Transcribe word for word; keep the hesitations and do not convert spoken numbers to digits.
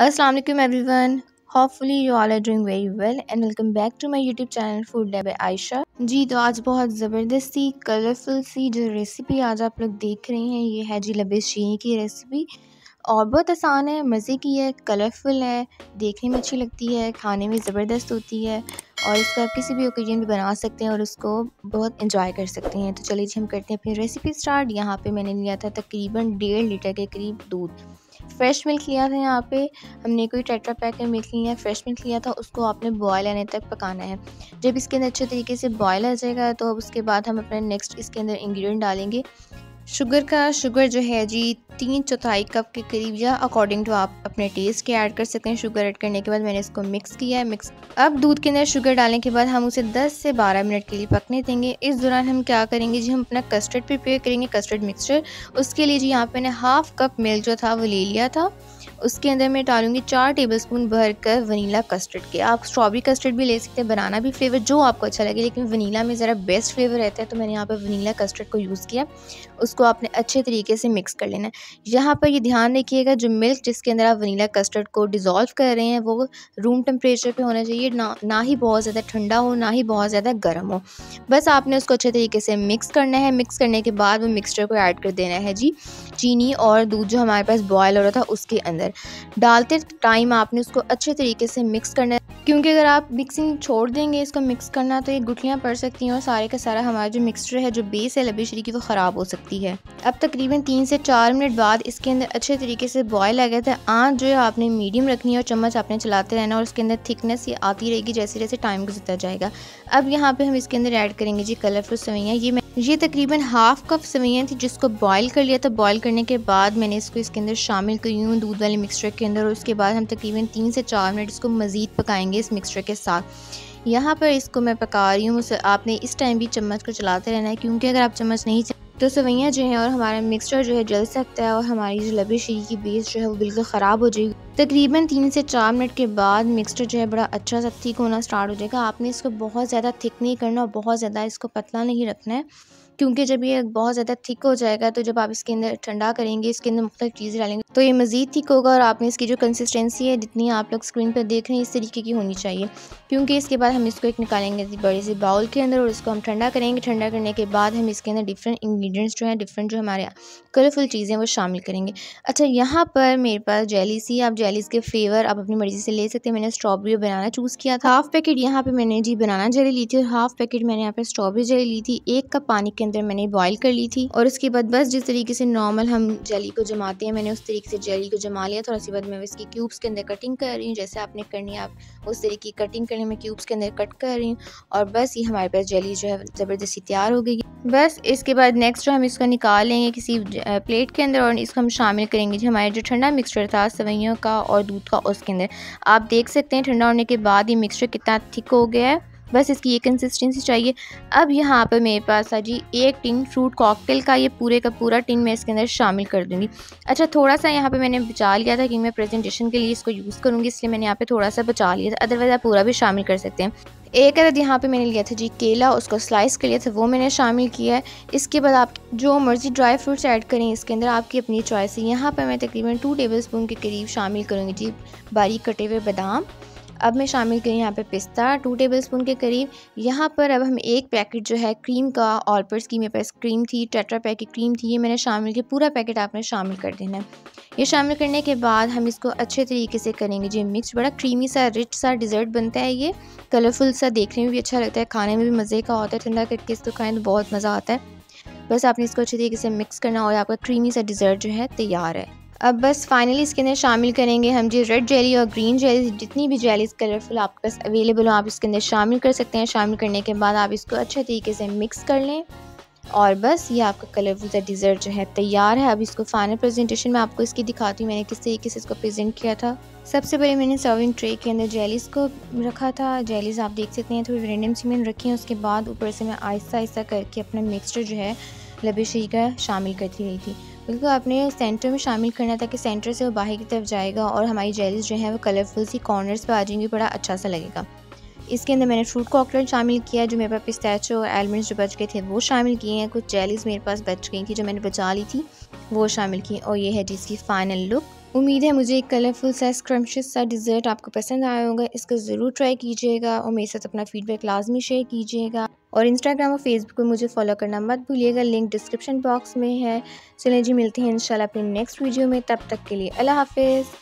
अस्सलाम वालेकुम everyone, hopefully you all are doing very well and welcome back to my YouTube channel food lab by Ayesha. जी तो आज बहुत ज़बरदस्त सी कलरफुल सी जो रेसिपी आज आप लोग देख रहे हैं ये है जी लब-ए-शीरीन की रेसिपी और बहुत आसान है, मज़े की है, कलरफुल है, देखने में अच्छी लगती है, खाने में ज़बरदस्त होती है और इसका आप किसी भी ओकेजन भी बना सकते हैं और उसको बहुत इंजॉय कर सकते हैं। तो चलिए जी हम करते हैं अपनी रेसिपी स्टार्ट। यहाँ पे मैंने लिया था तकरीबन डेढ़ लीटर के करीब दूध, फ्रेश मिल्क लिया था। यहाँ पे हमने कोई टेट्रा पैक का मिल्क लिया, फ्रेश मिल्क लिया था। उसको आपने बॉयल आने तक पकाना है। जब इसके अंदर अच्छे तरीके से बॉयल आ जाएगा तो अब उसके बाद हम अपने नेक्स्ट इसके अंदर इंग्रेडिएंट डालेंगे शुगर का। शुगर जो है जी तीन चौथाई कप के करीब या अकॉर्डिंग टू आप अपने टेस्ट के ऐड कर सकते हैं। शुगर ऐड करने के बाद मैंने इसको मिक्स किया है। मिक्स अब दूध के अंदर शुगर डालने के बाद हम उसे दस से बारह मिनट के लिए पकने देंगे। इस दौरान हम क्या करेंगे जी, हम अपना कस्टर्ड प्रिपेयर करेंगे, कस्टर्ड मिक्सचर। उसके लिए जी यहाँ पे मैंने हाफ कप मिल्क जो था वो ले लिया था। उसके अंदर मैं डालूंगी चार टेबल स्पून भर कर वनीला कस्टर्ड के। आप स्ट्रॉबेरी कस्टर्ड भी ले सकते हैं, बनाना भी, फ्लेवर जो आपको अच्छा लगे, लेकिन वनीला में ज़रा बेस्ट फ्लेवर रहता है। तो मैंने यहाँ पर वनीला कस्टर्ड को यूज़ किया। उसको आपने अच्छे तरीके से मिक्स कर लेना है। यहाँ पर ये ध्यान रखिएगा जो मिल्क जिसके अंदर आप वनीला कस्टर्ड को डिज़ोल्व कर रहे हैं वो रूम टेम्परेचर पे होना चाहिए, ना ना ही बहुत ज़्यादा ठंडा हो ना ही बहुत ज़्यादा गर्म हो। बस आपने उसको अच्छे तरीके से मिक्स करना है। मिक्स करने के बाद वो मिक्सचर को ऐड कर देना है जी चीनी और दूध जो हमारे पास बॉयल हो रहा था उसके अंदर। डालते टाइम आपने उसको अच्छे तरीके से मिक्स करना है, क्योंकि अगर आप मिक्सिंग छोड़ देंगे इसको मिक्स करना तो ये गुठलियाँ पड़ सकती हैं और सारे का सारा हमारा जो मिक्सचर है, जो बेस है लब-ए-शीरीन की, वो ख़राब हो सकती है। अब तकरीबन तीन से चार मिनट बाद इसके अंदर अच्छे तरीके से बॉयल आ गया था। आँच जो है आपने मीडियम रखनी है और चम्मच आपने चलाते रहना और उसके अंदर थिकनेस ये आती रहेगी जैसे जैसे टाइम गुजरता जाएगा। अब यहाँ पे हम इसके अंदर ऐड करेंगे जी कलरफुल सेवइयाँ। ये मैं ये तकरीबन हाफ कप सेवइयाँ थी जिसको बॉयल कर लिया था। बॉयल करने के बाद मैंने इसको इसके अंदर शामिल करी हूँ दूध वाले मिक्सचर के अंदर और उसके बाद हम तकरीबन तीन से चार मिनट इसको मज़ीद पकाएंगे इस मिक्सचर के साथ। यहाँ पर इसको मैं पका रही हूँ। आपने इस टाइम भी चम्मच को चलाते रहना है, क्योंकि अगर आप चम्मच नहीं तो सेवइयाँ जो हैं और हमारा मिक्सचर जो है जल सकता है और हमारी जो लब-ए-शीरीन की बेस जो है वो बिल्कुल ख़राब हो जाएगी। तकरीबन तीन से चार मिनट के बाद मिक्सचर जो है बड़ा अच्छा सा थिक होना स्टार्ट हो जाएगा। आपने इसको बहुत ज़्यादा थिक नहीं करना और बहुत ज़्यादा इसको पतला नहीं रखना है, क्योंकि जब ये बहुत ज़्यादा थिक हो जाएगा तो जब आप इसके अंदर ठंडा करेंगे, इसके अंदर मुख्तलिफ चीज़ डालेंगे तो ये मज़ीद थिक होगा। और आपने इसकी जो कंसिस्टेंसी है जितनी आप लोग स्क्रीन पर देख रहे हैं इस तरीके की होनी चाहिए, क्योंकि इसके बाद हम इसको एक निकालेंगे बड़े से बाउल के अंदर और इसको हम ठंडा करेंगे। ठंडा करने के बाद हम इसके अंदर डिफरेंट इंग्रेडिएंट्स जो हैं, डिफरेंट जो हमारे कलरफुल चीज़ें वो शामिल करेंगे। अच्छा, यहाँ पर मेरे पास जेलीस ही, आप जेलीस के फ्लेवर आप अपनी मर्ज़ी से ले सकते हैं। मैंने स्ट्रॉबेरी और बनाना चूज़ किया था। हाफ़ पैकेट यहाँ पर मैंने जी बनाना जेली ली थी और हाफ़ पैकेट मैंने यहाँ पर स्ट्रॉबेरी जेली ली थी। एक कप पानी अंदर मैंने बॉईल कर ली थी और उसके बाद बस जिस तरीके से नॉर्मल हम जेली को जमाते हैं मैंने उस तरीके से जेली को जमा लिया था। और उसके बाद मैं इसकी क्यूब्स के अंदर कटिंग कर रही हूँ, जैसे आपने करनी है आप उस तरीके की कटिंग करने में क्यूब्स के अंदर कट कर रही हूँ। और बस ये हमारे पास जेली जो है ज़बरदस्ती तैयार हो गई। बस इसके बाद नेक्स्ट हम इसको निकाल लेंगे किसी प्लेट के अंदर और इसको हम शामिल करेंगे जो हमारा जो ठंडा मिक्सचर था सेवइयों का और दूध का उसके अंदर। आप देख सकते हैं ठंडा होने के बाद ये मिक्सचर कितना थिक हो गया है। बस इसकी ये कंसिस्टेंसी चाहिए। अब यहाँ पर मेरे पास है जी एक टिन फ्रूट कॉकटेल का, ये पूरे का पूरा टिन मैं इसके अंदर शामिल कर दूँगी। अच्छा, थोड़ा सा यहाँ पे मैंने बचा लिया था कि मैं प्रेजेंटेशन के लिए इसको यूज़ करूँगी, इसलिए मैंने यहाँ पे थोड़ा सा बचा लिया था, अदरवाइज़ आप पूरा भी शामिल कर सकते हैं। एक अदद यहाँ पे मैंने लिया था जी केला, उसको स्लाइस कर लिया था, वो मैंने शामिल किया है। इसके बाद आप जो मर्ज़ी ड्राई फ्रूट्स ऐड करें इसके अंदर, आपकी अपनी चॉइस है। यहाँ पर मैं तकरीबन टू टेबल स्पून के करीब शामिल करूँगी जी बारीक कटे हुए बादाम। अब मैं शामिल करी यहाँ पे पिस्ता टू टेबलस्पून के करीब। यहाँ पर अब हम एक पैकेट जो है क्रीम का, ऑल पर्पस की मेरे पास क्रीम थी, टेट्रा पैक की क्रीम थी, ये मैंने शामिल किया। पूरा पैकेट आपने शामिल कर देना है। ये शामिल करने के बाद हम इसको अच्छे तरीके से करेंगे जी मिक्स। बड़ा क्रीमी सा रिच सा डिज़र्ट बनता है, ये कलरफुल सा देखने में भी अच्छा लगता है, खाने में भी मज़े का होता है। ठंडा करके इसको खाएँ तो बहुत मज़ा आता है। बस आपने इसको अच्छे तरीके से मिक्स करना और आपका क्रीमी सा डिज़र्ट जो है तैयार है। अब बस फाइनली इसके अंदर शामिल करेंगे हम जी रेड जेली और ग्रीन जेली। जितनी भी जेलीज कलरफुल आपके पास अवेलेबल हो आप इसके अंदर शामिल कर सकते हैं। शामिल करने के बाद आप इसको अच्छे तरीके से मिक्स कर लें और बस ये आपका कलरफुल डिज़र्ट जो है तैयार है। अब इसको फाइनल प्रेजेंटेशन में आपको इसकी दिखाती हूँ मैंने किस तरीके से इसको प्रेजेंट किया था। सबसे पहले मैंने सर्विंग ट्रे के अंदर जेलीज़ को रखा था। जेलीज़ आप देख सकते हैं थोड़ी रेंडम सी मैंने रखी है। उसके बाद ऊपर से मैं आहिस्ता आहिस्ता करके अपना मिक्सचर जो है लब-ए-शीरीन का शामिल करती रही थी। बिल्कुल आपने सेंटर में शामिल करना था कि सेंटर से वो बाहर की तरफ जाएगा और हमारी जेलीज जो है वो कलरफुल सी कॉर्नर्स पे आ जाएंगी, बड़ा अच्छा सा लगेगा। इसके अंदर मैंने फ्रूट कॉकटेल शामिल किया, जो मेरे पास पिस्ताचो और आलमंड्स जो बच गए थे वो शामिल किए हैं। कुछ जेलीज मेरे पास बच गई थी जो मैंने बचा ली थी वो शामिल की और ये है जिसकी फाइनल लुक। उम्मीद है मुझे एक कलरफुल सा स्क्रम्पशियस सा डिज़र्ट आपको पसंद आया होगा। इसको ज़रूर ट्राई कीजिएगा और मेरे साथ अपना फ़ीडबैक लाजमी शेयर कीजिएगा। और इंस्टाग्राम और फेसबुक पर मुझे फॉलो करना मत भूलिएगा, लिंक डिस्क्रिप्शन बॉक्स में है। चलिए जी, मिलते हैं इंशाल्लाह अपनी नेक्स्ट वीडियो में। तब तक के लिए अल्लाह हाफिज़।